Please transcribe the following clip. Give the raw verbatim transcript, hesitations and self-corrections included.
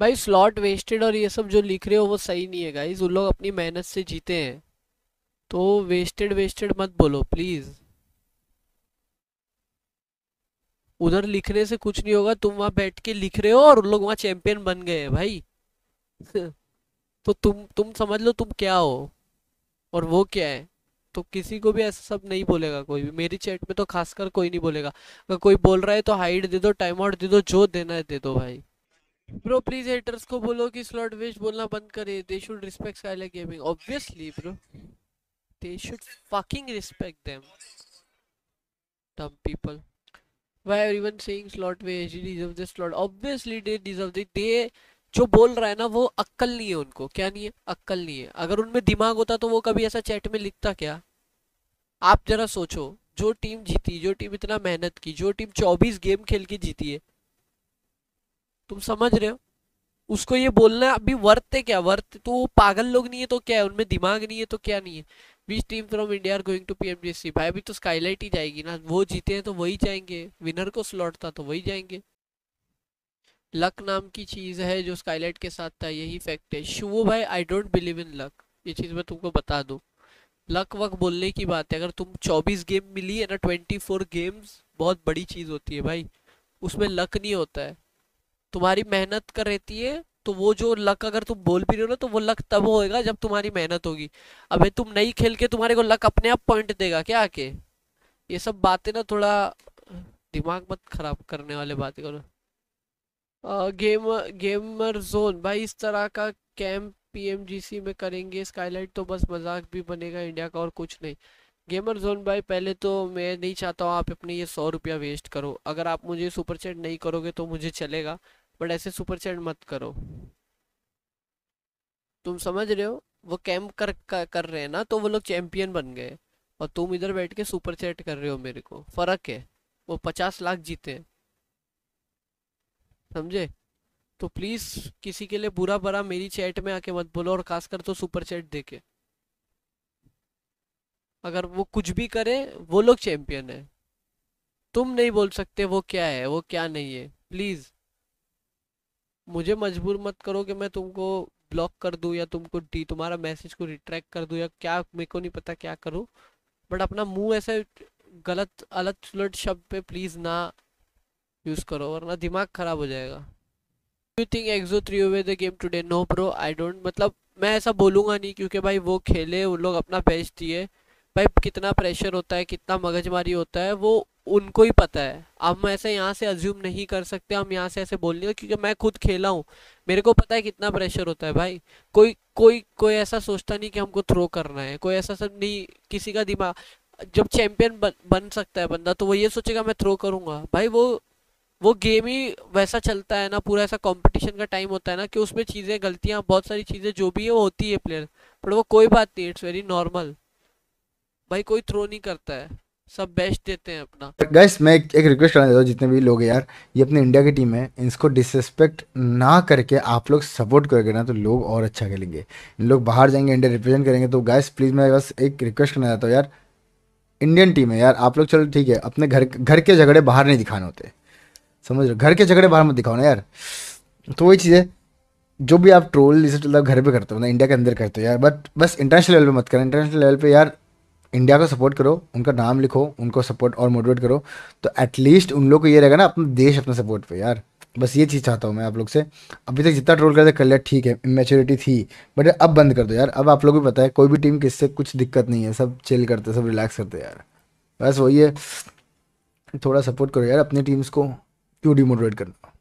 भाई slot wasted और ये सब जो लिख रहे हो वो सही नहीं है गाइज। उन लोग अपनी मेहनत से जीते हैं, तो वेस्टेड वेस्टेड मत बोलो प्लीज़। उधर लिखने से कुछ नहीं होगा, तुम वहाँ बैठ के लिख रहे हो और उन लोग वहाँ चैंपियन बन गए हैं भाई। तो तुम तुम समझ लो तुम क्या हो और वो क्या है। तो किसी को भी ऐसा सब नहीं बोलेगा, कोई भी मेरी चैट में तो खासकर कोई नहीं बोलेगा। अगर कोई बोल रहा है तो हाइड दे दो, टाइम आउट दे दो, जो देना है दे दो भाई। ब्रो प्लीज हेटर्स को बोलो कि स्लॉट वेस्ट बोलना बंद करे, they should respect Skylight Gaming. Obviously bro, they should fucking respect them dumb people. Why everyone saying slot waste? They deserve the slot. Obviously they deserve it. They जो बोल रहा है ना वो अक्कल नहीं है उनको। क्या नहीं है? अक्कल नहीं है। अगर उनमें दिमाग होता तो वो कभी ऐसा चैट में लिखता क्या? आप जरा सोचो, जो टीम जीती, जो टीम इतना मेहनत की, जो टीम चौबीस गेम खेल के जीती है, तुम समझ रहे हो, उसको ये बोलना अभी वर्थ है क्या? वर्थ तो वो पागल लोग नहीं है तो क्या है? उनमें दिमाग नहीं है तो क्या नहीं है? बीस team from India are going to PMGC. भाई अभी तो स्काईलाइट ही जाएगी ना, वो जीते हैं तो वही जाएंगे, विनर को स्लॉट था तो वही जाएंगे। लक नाम की चीज़ है जो स्काईलाइट के साथ था, यही फैक्ट है। शुभो भाई I don't believe in luck, ये चीज़ मैं तुमको बता दूँ। लक वक बोलने की बात है, अगर तुम चौबीस गेम मिली है ना, ट्वेंटी फोर गेम्स बहुत बड़ी चीज़ होती है भाई, उसमें लक नहीं होता है। तुम्हारी मेहनत कर रहती है तो वो जो लक अगर तुम बोल भी रहे हो ना, तो वो लक तब होएगा जब तुम्हारी मेहनत होगी। अबे तुम नहीं खेल के तुम्हारे को लक अपने आप पॉइंट देगा क्या आके? ये सब बातें ना थोड़ा दिमाग मत खराब करने वाले बातें करो। गेम गेमर जोन भाई इस तरह का कैंप पीएमजीसी में करेंगे स्काईलाइट तो बस मजाक भी बनेगा इंडिया का और कुछ नहीं। गेमर जोन भाई पहले तो मैं नहीं चाहता हूँ आप अपने ये सौ रुपया वेस्ट करो। अगर आप मुझे सुपर चैट नहीं करोगे तो मुझे चलेगा, बट ऐसे सुपर चैट मत करो। तुम समझ रहे हो, वो कैंप कर कर रहे हैं ना, तो वो लोग चैंपियन बन गए और तुम इधर बैठ के सुपर चैट कर रहे हो। मेरे को फर्क है, वो पचास लाख जीते हैं, समझे? तो प्लीज किसी के लिए बुरा भरा मेरी चैट में आके मत बोलो, और खासकर तो सुपर चैट देके। अगर वो कुछ भी करे, वो लोग चैंपियन है, तुम नहीं बोल सकते वो क्या है वो क्या नहीं है। प्लीज मुझे मजबूर मत करो कि मैं तुमको ब्लॉक कर दूं या तुमको डी तुम्हारा मैसेज को रिट्रैक्ट कर दूं या क्या, मेरे को नहीं पता क्या करूं। बट अपना मुंह ऐसे गलत अलग सुलट शब्द पे प्लीज़ ना यूज़ करो, वरना दिमाग ख़राब हो जाएगा। You think exo three owe the game today? No bro I don't, मतलब मैं ऐसा बोलूँगा नहीं, क्योंकि भाई वो खेले, उन लोग अपना बेस्ट दिए भाई। कितना प्रेशर होता है, कितना मगजमारी होता है, वो उनको ही पता है। हम ऐसे यहाँ से अज्यूम नहीं कर सकते, हम यहाँ से ऐसे बोल नहीं, क्योंकि मैं खुद खेला हूँ, मेरे को पता है कितना प्रेशर होता है भाई। कोई कोई कोई ऐसा सोचता नहीं कि हमको थ्रो करना है, कोई ऐसा सब नहीं। किसी का दिमाग, जब चैंपियन बन, बन सकता है बंदा तो वो ये सोचेगा मैं थ्रो करूँगा भाई। वो वो गेम ही वैसा चलता है ना, पूरा ऐसा कॉम्पिटिशन का टाइम होता है ना, कि उसमें चीज़ें, गलतियाँ, बहुत सारी चीज़ें जो भी है वो होती है प्लेयर, बट वो कोई बात नहीं, इट्स वेरी नॉर्मल भाई। कोई थ्रो नहीं करता है, सब बेस्ट देते हैं अपना। गाइस मैं एक, एक रिक्वेस्ट करना चाहता हूँ, जितने भी लोग हैं यार, ये अपनी इंडिया की टीम है, इसको डिसरिस्पेक्ट ना करके आप लोग सपोर्ट करोगे ना तो लोग और अच्छा खेलेंगे। इन लोग बाहर जाएंगे, इंडिया रिप्रेजेंट करेंगे। तो गाइस प्लीज़ मैं बस एक रिक्वेस्ट करना चाहता हूँ यार, इंडियन टीम है यार, आप लोग चलो ठीक है, अपने घर घर के झगड़े बाहर नहीं दिखाने होते, समझ लो, घर के झगड़े बाहर मत दिखाओ ना यार। तो वही चीज़ है, जो भी आप ट्रोल मतलब घर पर करते हो ना, इंडिया के अंदर करते हो यार, बट बस इंटरनेशनल लेवल पर मत करना। इंटरनेशनल लेवल पर यार इंडिया को सपोर्ट करो, उनका नाम लिखो, उनको सपोर्ट और मोटिवेट करो, तो एटलीस्ट उन लोग को ये रहेगा ना अपना देश अपने सपोर्ट पे। यार बस ये चीज़ चाहता हूँ मैं आप लोग से। अभी तक जितना ट्रोल करते कर लिया, ठीक है, इमेच्योरिटी थी, बट अब बंद कर दो यार। अब आप लोग को पता है कोई भी टीम किससे कुछ दिक्कत नहीं है, सब चिल करते, सब रिलैक्स करते यार। बस वही है, थोड़ा सपोर्ट करो यार अपनी टीम्स को, क्यों डिमोटिवेट करना।